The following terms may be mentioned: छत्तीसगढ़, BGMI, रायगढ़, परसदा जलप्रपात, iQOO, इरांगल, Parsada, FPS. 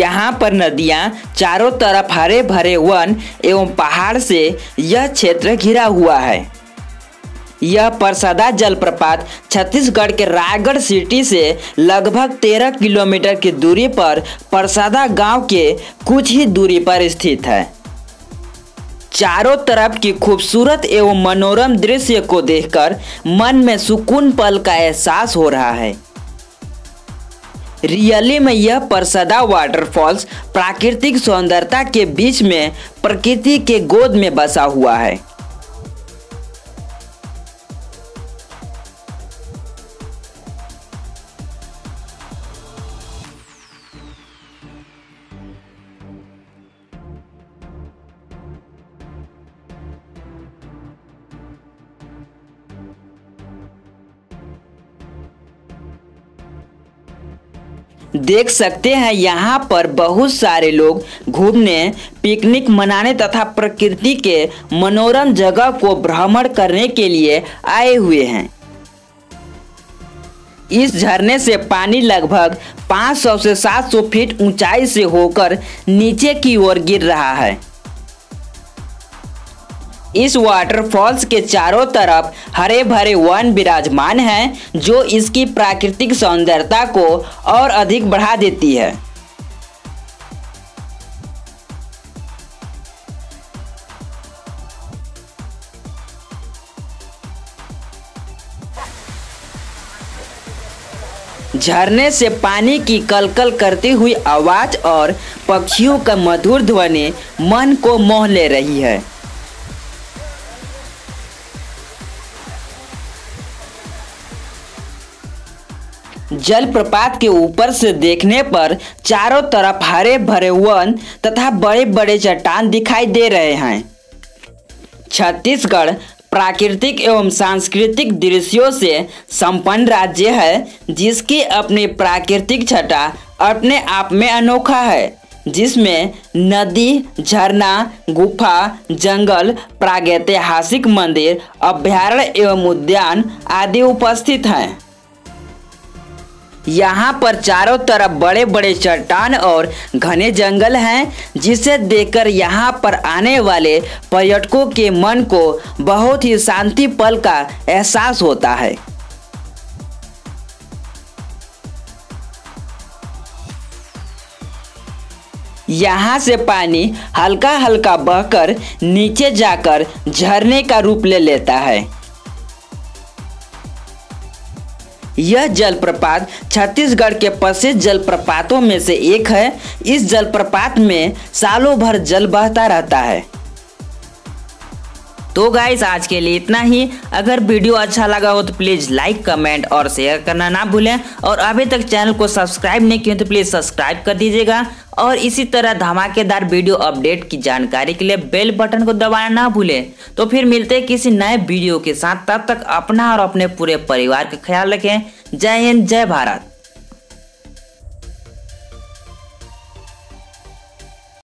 यहाँ पर नदियाँ, चारों तरफ हरे भरे वन एवं पहाड़ से यह क्षेत्र घिरा हुआ है। यह परसदा जलप्रपात छत्तीसगढ़ के रायगढ़ सिटी से लगभग 13 किलोमीटर की दूरी पर परसदा गांव के कुछ ही दूरी पर स्थित है। चारों तरफ की खूबसूरत एवं मनोरम दृश्य को देखकर मन में सुकून पल का एहसास हो रहा है। रियली में यह परसदा वाटरफॉल्स प्राकृतिक सौंदर्यता के बीच में प्रकृति के गोद में बसा हुआ है। देख सकते हैं यहाँ पर बहुत सारे लोग घूमने, पिकनिक मनाने तथा प्रकृति के मनोरम जगह को भ्रमण करने के लिए आए हुए हैं। इस झरने से पानी लगभग 500 से 700 फीट ऊंचाई से होकर नीचे की ओर गिर रहा है। इस वाटरफॉल्स के चारों तरफ हरे भरे वन विराजमान हैं, जो इसकी प्राकृतिक सौंदर्यता को और अधिक बढ़ा देती है। झरने से पानी की कलकल करती हुई आवाज और पक्षियों का मधुर ध्वनि मन को मोह ले रही है। जलप्रपात के ऊपर से देखने पर चारों तरफ हरे भरे वन तथा बड़े बड़े चट्टान दिखाई दे रहे हैं। छत्तीसगढ़ प्राकृतिक एवं सांस्कृतिक दृश्यों से संपन्न राज्य है, जिसकी अपनी प्राकृतिक छटा अपने आप में अनोखा है, जिसमें नदी, झरना, गुफा, जंगल, प्रागैतिहासिक मंदिर, अभ्यारण्य एवं उद्यान आदि उपस्थित हैं। यहाँ पर चारों तरफ बड़े बड़े चट्टान और घने जंगल हैं, जिसे देखकर यहाँ पर आने वाले पर्यटकों के मन को बहुत ही शांति पल का एहसास होता है। यहाँ से पानी हल्का हल्का बहकर नीचे जाकर झरने का रूप ले लेता है। यह जलप्रपात छत्तीसगढ़ के प्रसिद्ध जलप्रपातों में से एक है। इस जलप्रपात में सालों भर जल बहता रहता है। तो गाइस, आज के लिए इतना ही। अगर वीडियो अच्छा लगा हो तो प्लीज़ लाइक, कमेंट और शेयर करना ना भूलें। और अभी तक चैनल को सब्सक्राइब नहीं किया तो प्लीज़ सब्सक्राइब कर दीजिएगा। और इसी तरह धमाकेदार वीडियो अपडेट की जानकारी के लिए बेल बटन को दबाना ना भूलें। तो फिर मिलते हैं किसी नए वीडियो के साथ। तब तक अपना और अपने पूरे परिवार का ख्याल रखें। जय हिंद, जय भारत।